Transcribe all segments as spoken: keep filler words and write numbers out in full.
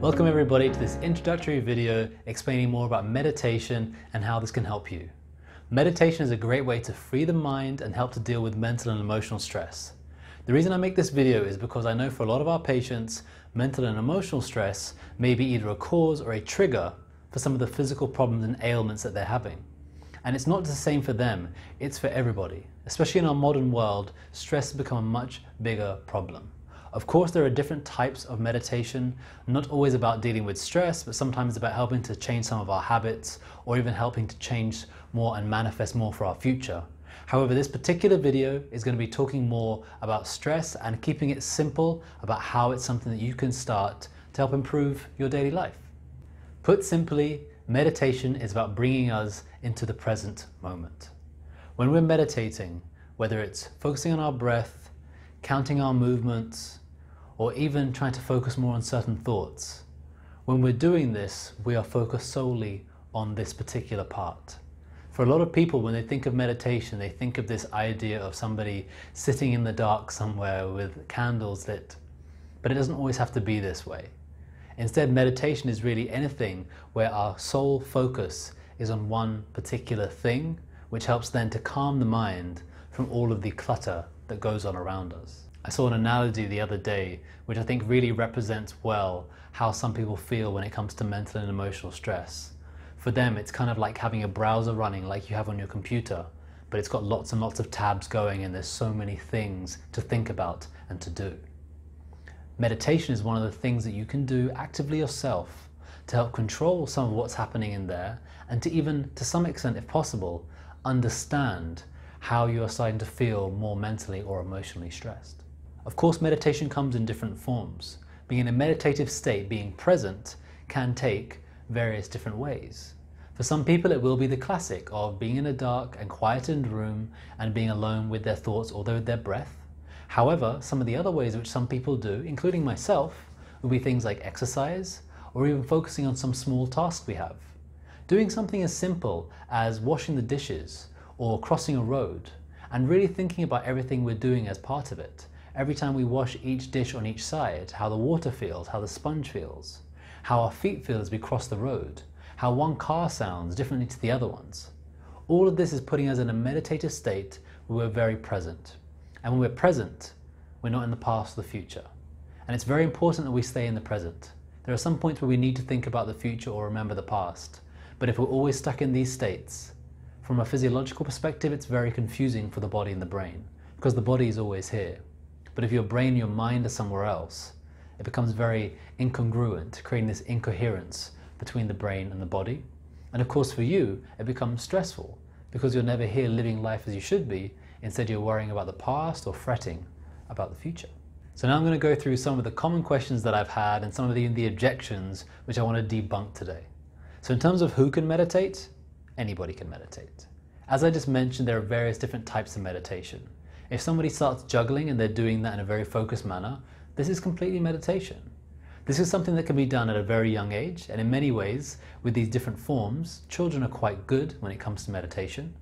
Welcome everybody to this introductory video explaining more about meditation and how this can help you. Meditation is a great way to free the mind and help to deal with mental and emotional stress. The reason I make this video is because I know for a lot of our patients, mental and emotional stress may be either a cause or a trigger for some of the physical problems and ailments that they're having. And it's not the same for them, it's for everybody. Especially in our modern world, stress has become a much bigger problem. Of course, there are different types of meditation, not always about dealing with stress, but sometimes about helping to change some of our habits or even helping to change more and manifest more for our future. However, this particular video is going to be talking more about stress and keeping it simple about how it's something that you can start to help improve your daily life. Put simply, meditation is about bringing us into the present moment. When we're meditating, whether it's focusing on our breath, counting our movements, or even trying to focus more on certain thoughts. When we're doing this, we are focused solely on this particular part. For a lot of people, when they think of meditation, they think of this idea of somebody sitting in the dark somewhere with candles lit. But it doesn't always have to be this way. Instead, meditation is really anything where our sole focus is on one particular thing, which helps then to calm the mind from all of the clutter that goes on around us. I saw an analogy the other day, which I think really represents well how some people feel when it comes to mental and emotional stress. For them, it's kind of like having a browser running like you have on your computer, but it's got lots and lots of tabs going and there's so many things to think about and to do. Meditation is one of the things that you can do actively yourself to help control some of what's happening in there, and to even, to some extent if possible, understand how you are starting to feel more mentally or emotionally stressed. Of course, meditation comes in different forms. Being in a meditative state, being present, can take various different ways. For some people, it will be the classic of being in a dark and quietened room and being alone with their thoughts or with their breath. However, some of the other ways which some people do, including myself, will be things like exercise or even focusing on some small task we have. Doing something as simple as washing the dishes or crossing a road, and really thinking about everything we're doing as part of it. Every time we wash each dish on each side, how the water feels, how the sponge feels, how our feet feel as we cross the road, how one car sounds differently to the other ones. All of this is putting us in a meditative state where we're very present. And when we're present, we're not in the past or the future. And it's very important that we stay in the present. There are some points where we need to think about the future or remember the past. But if we're always stuck in these states, from a physiological perspective, it's very confusing for the body and the brain, because the body is always here. But if your brain and your mind are somewhere else, it becomes very incongruent, creating this incoherence between the brain and the body. And of course for you, it becomes stressful, because you're never here living life as you should be. Instead, you're worrying about the past or fretting about the future. So now I'm going to go through some of the common questions that I've had and some of the, the objections which I want to debunk today. So in terms of who can meditate, anybody can meditate. As I just mentioned, there are various different types of meditation. If somebody starts juggling and they're doing that in a very focused manner, this is completely meditation. This is something that can be done at a very young age, and in many ways, with these different forms, children are quite good when it comes to meditation,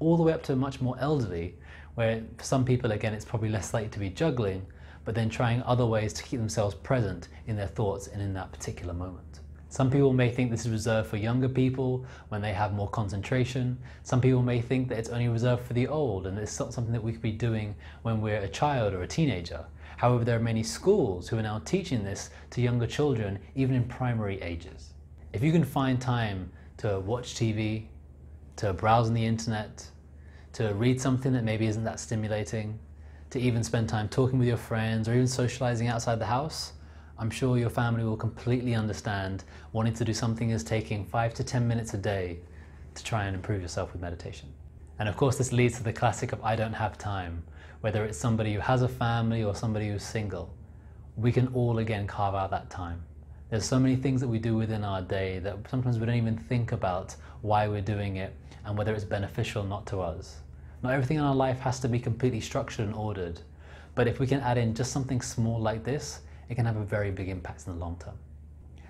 all the way up to much more elderly, where for some people, again, it's probably less likely to be juggling, but then trying other ways to keep themselves present in their thoughts and in that particular moment. Some people may think this is reserved for younger people when they have more concentration. Some people may think that it's only reserved for the old and it's not something that we could be doing when we're a child or a teenager. However, there are many schools who are now teaching this to younger children, even in primary ages. If you can find time to watch T V, to browse on the internet, to read something that maybe isn't that stimulating, to even spend time talking with your friends or even socializing outside the house, I'm sure your family will completely understand wanting to do something is taking five to ten minutes a day to try and improve yourself with meditation. And of course this leads to the classic of I don't have time, whether it's somebody who has a family or somebody who's single. We can all again carve out that time. There's so many things that we do within our day that sometimes we don't even think about why we're doing it and whether it's beneficial or not to us. Not everything in our life has to be completely structured and ordered, but if we can add in just something small like this, it can have a very big impact in the long term.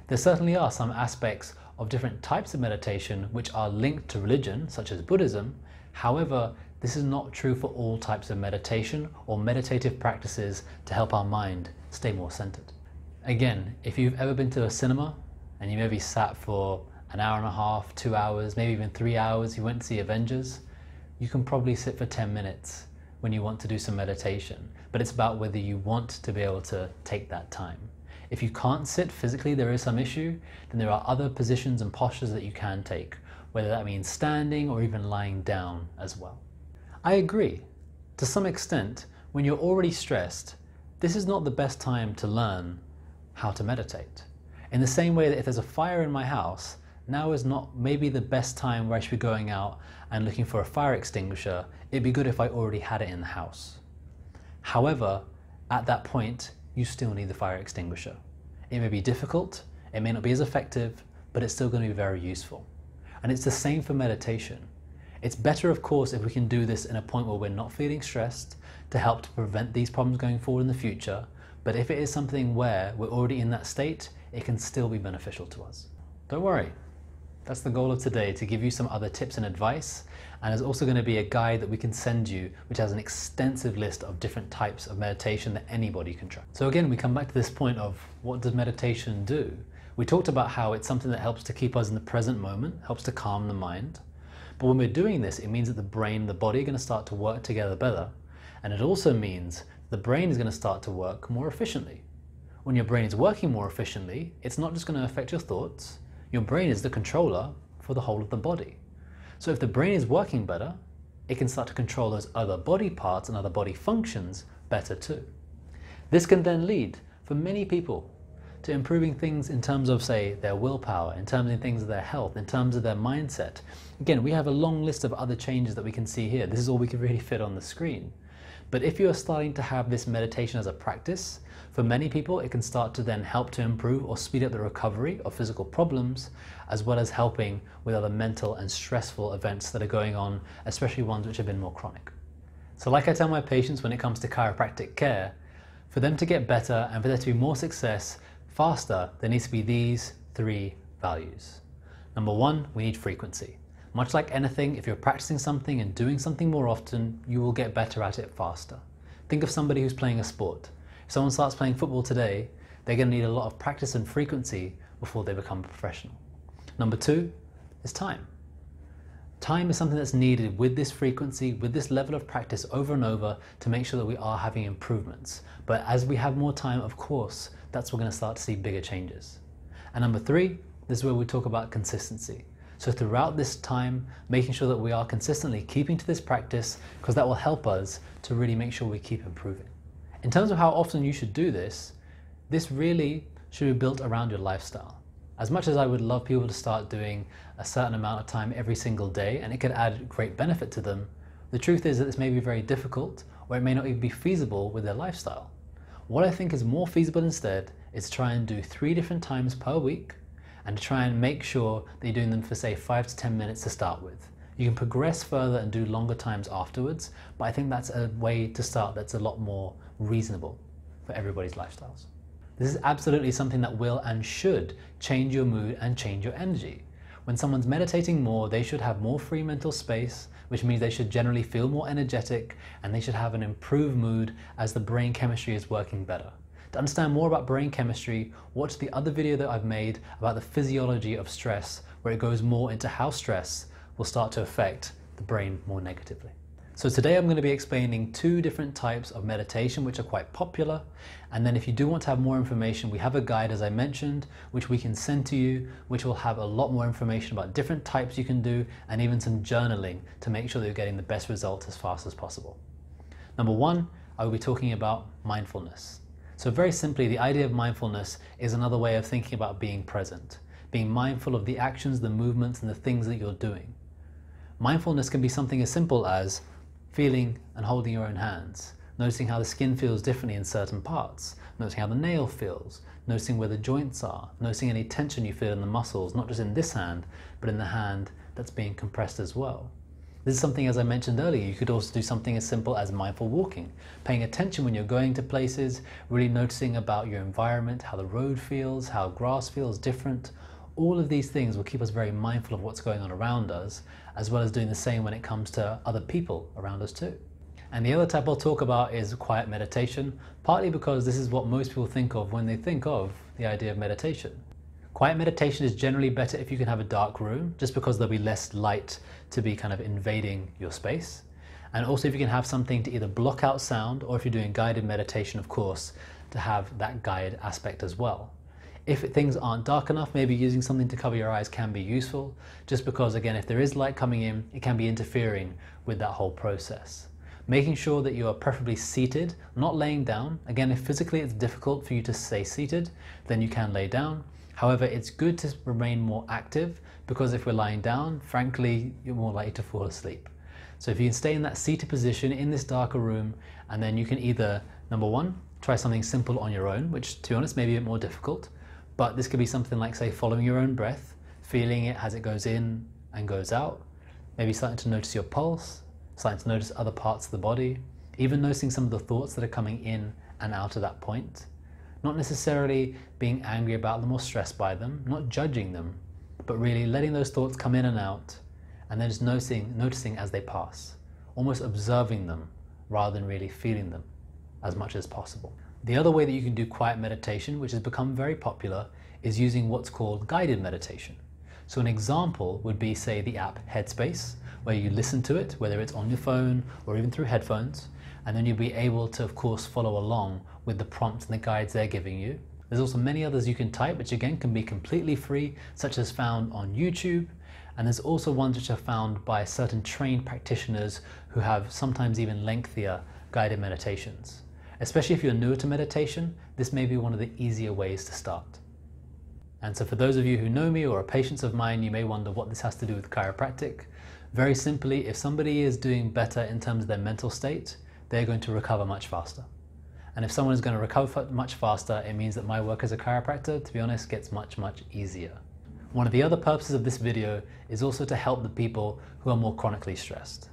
There certainly are some aspects of different types of meditation which are linked to religion, such as Buddhism. However, this is not true for all types of meditation or meditative practices to help our mind stay more centered. Again, if you've ever been to a cinema and you maybe sat for an hour and a half, two hours, maybe even three hours, you went to see Avengers, you can probably sit for ten minutes when you want to do some meditation. But it's about whether you want to be able to take that time. If you can't sit physically, there is some issue, then there are other positions and postures that you can take, whether that means standing or even lying down as well. I agree. To some extent, when you're already stressed, this is not the best time to learn how to meditate. In the same way that if there's a fire in my house, now is not maybe the best time where I should be going out and looking for a fire extinguisher. It'd be good if I already had it in the house. However, at that point, you still need the fire extinguisher. It may be difficult, it may not be as effective, but it's still going to be very useful. And it's the same for meditation. It's better, of course, if we can do this in a point where we're not feeling stressed to help to prevent these problems going forward in the future. But if it is something where we're already in that state, it can still be beneficial to us. Don't worry. That's the goal of today, to give you some other tips and advice. And there's also going to be a guide that we can send you, which has an extensive list of different types of meditation that anybody can try. So again, we come back to this point of what does meditation do? We talked about how it's something that helps to keep us in the present moment, helps to calm the mind. But when we're doing this, it means that the brain and the body are going to start to work together better. And it also means the brain is going to start to work more efficiently. When your brain is working more efficiently, it's not just going to affect your thoughts. Your brain is the controller for the whole of the body. So if the brain is working better, it can start to control those other body parts and other body functions better too. This can then lead, for many people, to improving things in terms of, say, their willpower, in terms of things of their health, in terms of their mindset. Again, we have a long list of other changes that we can see here. This is all we can really fit on the screen. But if you're starting to have this meditation as a practice, for many people it can start to then help to improve or speed up the recovery of physical problems, as well as helping with other mental and stressful events that are going on, especially ones which have been more chronic. So like I tell my patients when it comes to chiropractic care, for them to get better and for there to be more success faster, there needs to be these three values. Number one, we need frequency. Much like anything, if you're practicing something and doing something more often, you will get better at it faster. Think of somebody who's playing a sport. If someone starts playing football today, they're going to need a lot of practice and frequency before they become a professional. Number two is time. Time is something that's needed with this frequency, with this level of practice over and over to make sure that we are having improvements. But as we have more time, of course, that's when we're going to start to see bigger changes. And number three, this is where we talk about consistency. So throughout this time, making sure that we are consistently keeping to this practice, because that will help us to really make sure we keep improving. In terms of how often you should do this, this really should be built around your lifestyle. As much as I would love people to start doing a certain amount of time every single day, and it could add great benefit to them, the truth is that this may be very difficult, or it may not even be feasible with their lifestyle. What I think is more feasible instead is to try and do three different times per week, and to try and make sure that you're doing them for, say, five to ten minutes to start with. You can progress further and do longer times afterwards, but I think that's a way to start that's a lot more reasonable for everybody's lifestyles. This is absolutely something that will and should change your mood and change your energy. When someone's meditating more, they should have more free mental space, which means they should generally feel more energetic, and they should have an improved mood as the brain chemistry is working better. To understand more about brain chemistry, watch the other video that I've made about the physiology of stress, where it goes more into how stress will start to affect the brain more negatively. So today I'm going to be explaining two different types of meditation which are quite popular, and then if you do want to have more information, we have a guide, as I mentioned, which we can send to you, which will have a lot more information about different types you can do, and even some journaling to make sure that you're getting the best results as fast as possible. Number one, I will be talking about mindfulness. So very simply, the idea of mindfulness is another way of thinking about being present, being mindful of the actions, the movements, and the things that you're doing. Mindfulness can be something as simple as feeling and holding your own hands, noticing how the skin feels differently in certain parts, noticing how the nail feels, noticing where the joints are, noticing any tension you feel in the muscles, not just in this hand, but in the hand that's being compressed as well. This is something, as I mentioned earlier, you could also do something as simple as mindful walking, paying attention when you're going to places, really noticing about your environment, how the road feels, how grass feels different. All of these things will keep us very mindful of what's going on around us, as well as doing the same when it comes to other people around us too. And the other type I'll talk about is quiet meditation, partly because this is what most people think of when they think of the idea of meditation. Quiet meditation is generally better if you can have a dark room, just because there'll be less light to be kind of invading your space. And also if you can have something to either block out sound, or if you're doing guided meditation, of course, to have that guide aspect as well. If things aren't dark enough, maybe using something to cover your eyes can be useful, just because, again, if there is light coming in, it can be interfering with that whole process. Making sure that you are preferably seated, not laying down. Again, if physically it's difficult for you to stay seated, then you can lay down. However, it's good to remain more active, because if we're lying down, frankly, you're more likely to fall asleep. So if you can stay in that seated position in this darker room, and then you can either, number one, try something simple on your own, which to be honest may be a bit more difficult, but this could be something like, say, following your own breath, feeling it as it goes in and goes out, maybe starting to notice your pulse, starting to notice other parts of the body, even noticing some of the thoughts that are coming in and out of that point. Not necessarily being angry about them or stressed by them, not judging them, but really letting those thoughts come in and out, and then just noticing, noticing as they pass, almost observing them rather than really feeling them as much as possible. The other way that you can do quiet meditation, which has become very popular, is using what's called guided meditation. So an example would be, say, the app Headspace, where you listen to it, whether it's on your phone or even through headphones, and then you'll be able to, of course, follow along with the prompts and the guides they're giving you. There's also many others you can type, which again can be completely free, such as found on YouTube. And there's also ones which are found by certain trained practitioners who have sometimes even lengthier guided meditations. Especially if you're newer to meditation, this may be one of the easier ways to start. And so for those of you who know me or are patients of mine, you may wonder what this has to do with chiropractic. Very simply, if somebody is doing better in terms of their mental state, they're going to recover much faster. And if someone is going to recover much faster, it means that my work as a chiropractor, to be honest, gets much, much easier. One of the other purposes of this video is also to help the people who are more chronically stressed.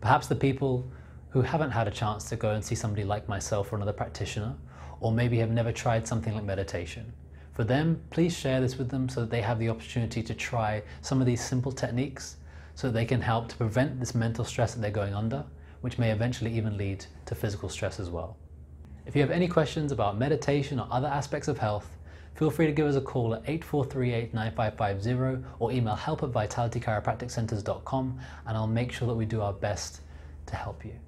Perhaps the people who haven't had a chance to go and see somebody like myself or another practitioner, or maybe have never tried something like meditation. For them, please share this with them so that they have the opportunity to try some of these simple techniques so that they can help to prevent this mental stress that they're going under, which may eventually even lead to physical stress as well. If you have any questions about meditation or other aspects of health, feel free to give us a call at eight four three eight, nine five five zero or email help at vitality chiropractic centers dot com, and I'll make sure that we do our best to help you.